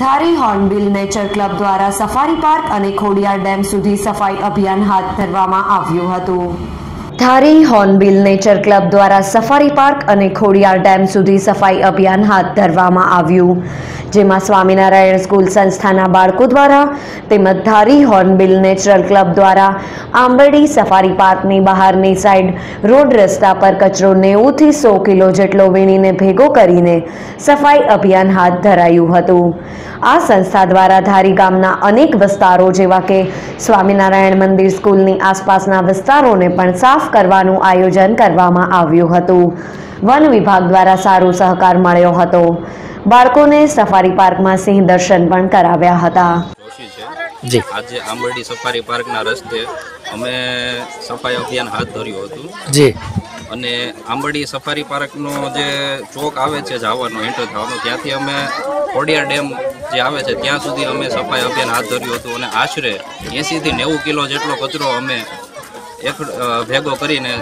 धारी hornbill nature club द्वारा safari park અને ખોડિયાર ડેમ સુધી સફાઈ અભિયાન હાથ ધરવામાં આવ્યું હતું। धारी हॉर्नबिल नेचर क्लब द्वारा सफारी पार्क અને ખોડિયાર ડેમ સુધી સફાઈ અભિયાન હાથ ધરવામાં આવ્યું, જેમાં સ્વામિનારાયણ સ્કૂલ સંસ્થાના બાળકો દ્વારા તેમજ धारी हॉर्नबिल नेचर क्लब द्वारा આંબરડી સફારી પાર્કની બહારની સાઈડ રોડ રસ્તા પર કચરો 90 થી 100 કિલો જેટલો વીણીને ભેગો કરીને સફાઈ અભિયાન હાથ ધરાયું હતું। આ સંસ્થા દ્વારા ધારી ગામના અનેક વિસ્તારો જેવા કે સ્વામિનારાયણ મંદિર સ્કૂલની આસપાસના વિસ્તારોને પણ સાફ કરવાનું આયોજન કરવામાં આવ્યું હતું। વન વિભાગ દ્વારા સારો સહકાર મળ્યો હતો। બાળકોને સફારી પાર્કમાં સિંહ દર્શન પણ કરાવ્યા હતા। જી આજે આંબરડી સફારી પાર્કના રસ્તે અમે સફાઈ અભિયાન હાથ ધર્યું હતું। જી અને આંબરડી સફારી પાર્કનો જે ચોક આવે છે જવાનો એન્ટર થવાનો, ત્યાંથી અમે ખોડિયાર ડેમ જે આવે છે ત્યાં સુધી અમે સફાઈ અભિયાન હાથ ધર્યું હતું અને આશરે 80 થી 90 કિલો જેટલો કચરો અમે એક ભેગો કરીને।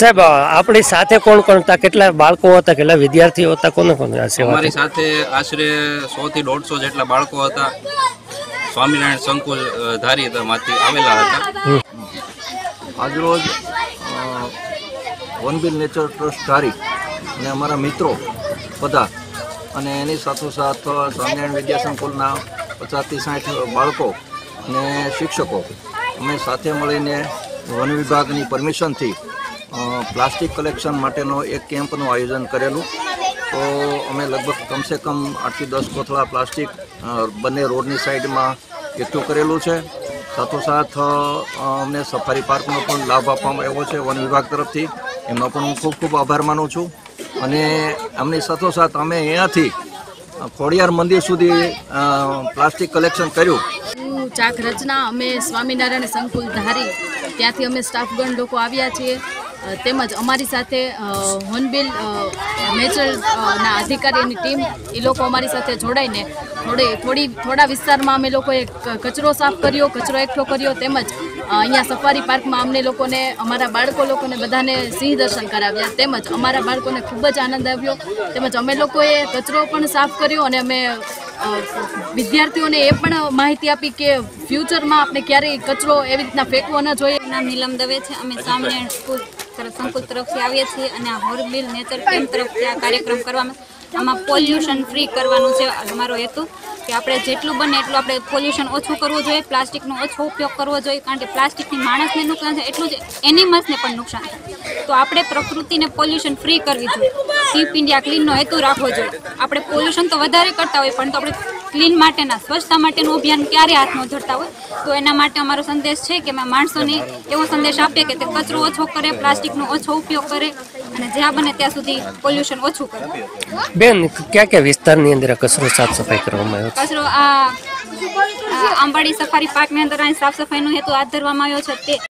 સાહેબ આપણી સાથે કોણ કોણ હતા, કેટલા બાળકો હતા, કેટલા વિદ્યાર્થીઓ હતા, કોને કોને અમારી સાથે આશરે 100 થી 150 જેટલા બાળકો હતા। સ્વામિનારાયણ સંકુલ ધારી માંથી આવેલા હતા। આજરોજ હોર્નબિલ નેચર ટ્રસ્ટ ધારી અને અમારા મિત્રો બધા અને એની સાથોસાથ સ્વામિનારાયણ વિદ્યા સંકુલના 50 થી 60 બાળકો અને શિક્ષકો અમે સાથે મળીને વન વિભાગની પરમિશનથી પ્લાસ્ટિક કલેક્શન માટેનો એક કેમ્પનું આયોજન કરેલું। તો અમે લગભગ કમસે કમ 8 થી 10 કોથળા પ્લાસ્ટિક બંને રોડની સાઈડમાં એકઠું કરેલું છે। સાથોસાથ અમને સફારી પાર્કનો પણ લાભ આપવામાં આવ્યો છે વન વિભાગ તરફથી, એમનો પણ હું ખૂબ ખૂબ આભાર માનું છું। અને એમની સાથોસાથ અમે અહીંયાથી ખોડિયાર મંદિર સુધી પ્લાસ્ટિક કલેક્શન કર્યું। ચાક રચના અમે સ્વામિનારાયણ સંકુલ ધારી ત્યાંથી અમે સ્ટાફગણ લોકો આવ્યા છીએ, તેમજ અમારી સાથે હોર્નબિલ નેચરના અધિકારીની ટીમ, એ લોકો અમારી સાથે જોડાઈને થોડા વિસ્તારમાં અમે લોકોએ કચરો સાફ કર્યો, કચરો એકઠો કર્યો, તેમજ અહીંયા સફારી પાર્કમાં અમને લોકોને અમારા બાળકો લોકોને બધાને સિંહ દર્શન કરાવ્યા, તેમજ અમારા બાળકોને ખૂબ જ આનંદ આવ્યો, તેમજ અમે લોકોએ કચરો પણ સાફ કર્યો અને અમે વિદ્યાર્થીઓને એ પણ માહિતી આપી કે ફ્યુચરમાં આપણે ક્યારેય કચરો એવી રીતના ફેંકવો ન જોઈએ। નામ નીલમ દવે છે, અમે સ્વામિનારાયણ સ્કૂલ સંકુલ તરફથી આવીએ છીએ અને આ હોર્નબિલ નેચર કેમ્પ તરફથી આ કાર્યક્રમ કરવામાં આમાં પોલ્યુશન ફ્રી કરવાનું છે અમારો હેતુ, કે આપણે જેટલું બને એટલું આપણે પોલ્યુશન ઓછું કરવું જોઈએ, પ્લાસ્ટિકનો ઓછો ઉપયોગ કરવો જોઈએ, કારણ કે પ્લાસ્ટિકથી માણસને નુકસાન છે એટલું જ એનિમલ્સને પણ નુકસાન થાય, તો આપણે પ્રકૃતિને પોલ્યુશન ફ્રી કરવી જોઈએ। સ્વીપ ઇન્ડિયા ક્લીનનો હેતુ રાખવો જોઈએ। આપણે પોલ્યુશન તો વધારે કરતા હોય, પણ તો આપણે ક્લીન માટેના સ્વચ્છતા માટેનું અભિયાન ક્યારે હાથમાં ધરતા હોય, તો એના માટે અમારો સંદેશ છે કે અમે માણસોને એવો સંદેશ આપીએ કે તે કચરો ઓછો કરે, પ્લાસ્ટિકનો ઓછો ઉપયોગ કરે અને જ્યાં બને ત્યાં સુધી પોલ્યુશન ઓછું કરે। બેન ક્યાં ક્યાં વિસ્તારની અંદર કચરો સાફ સફાઈ કરવામાં આવ્યો? કચરો આ આંબાડી સફારી પાર્કની અંદર સાફ સફાઈનો હેતુ હાથ ધરવામાં આવ્યો છે તે